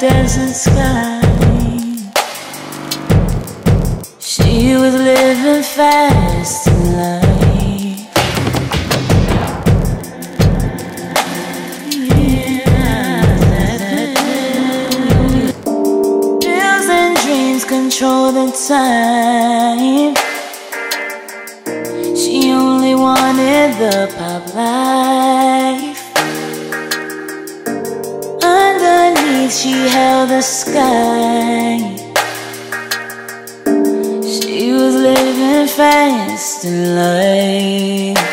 desert sky. She was living fast tonight. Bills and dreams control the time. She only wanted the pop life. Underneath she held the sky. She was living fast and light.